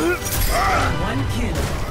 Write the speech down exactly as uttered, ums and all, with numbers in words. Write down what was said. One kill.